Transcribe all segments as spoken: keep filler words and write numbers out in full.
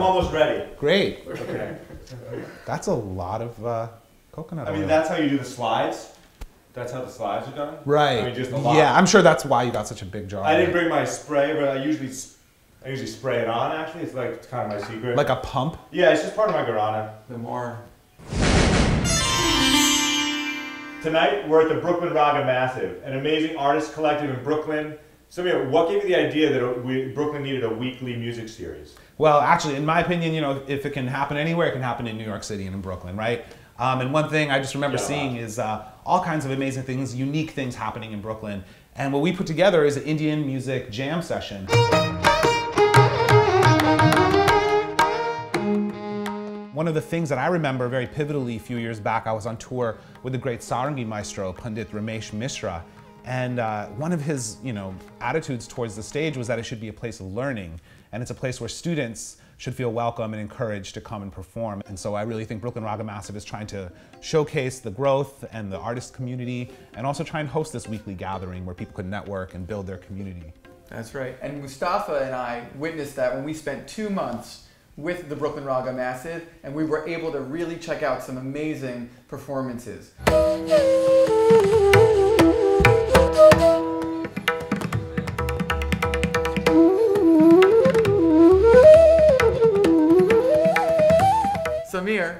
I'm almost ready. Great. Okay. That's a lot of uh, coconut oil. I mean, that's how you do the slides. That's how the slides are done. Right. I mean, just a lot. Yeah, I'm sure that's why you got such a big jar. I didn't bring my spray, but I usually I usually spray it on, actually. It's like it's kind of my secret. Like a pump? Yeah, it's just part of my guarana. The more. Tonight, we're at the Brooklyn Raga Massive, an amazing artist collective in Brooklyn. So, you know, what gave you the idea that we, Brooklyn needed a weekly music series? Well, actually, in my opinion, you know, if it can happen anywhere, it can happen in New York City and in Brooklyn, right? Um, and one thing I just remember yeah, seeing wow. is uh, all kinds of amazing things, unique things happening in Brooklyn. And what we put together is an Indian music jam session. One of the things that I remember very pivotally a few years back, I was on tour with the great Sarangi maestro, Pandit Ramesh Mishra. And uh, one of his, you know, attitudes towards the stage was that it should be a place of learning, and it's a place where students should feel welcome and encouraged to come and perform. And so I really think Brooklyn Raga Massive is trying to showcase the growth and the artist community, and also try and host this weekly gathering where people can network and build their community. That's right. And Mustafa and I witnessed that when we spent two months with the Brooklyn Raga Massive, and we were able to really check out some amazing performances. Samir,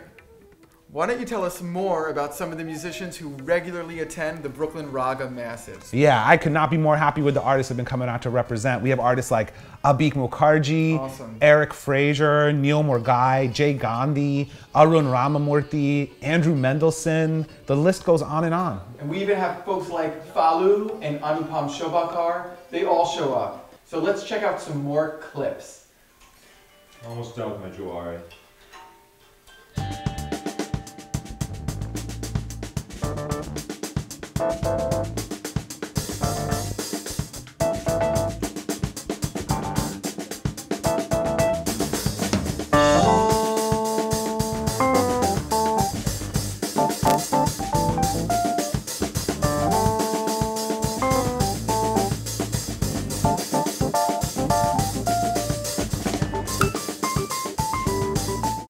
why don't you tell us more about some of the musicians who regularly attend the Brooklyn Raga Massive? Yeah, I could not be more happy with the artists who have been coming out to represent. We have artists like Abik Mukherjee, awesome. Eric Fraser, Neil Morgai, Jay Gandhi, Arun Ramamurthy, Andrew Mendelssohn. The list goes on and on. And we even have folks like Falu and Anupam Shobakar. They all show up. So let's check out some more clips. I'm almost done with my jewelry. Thank you.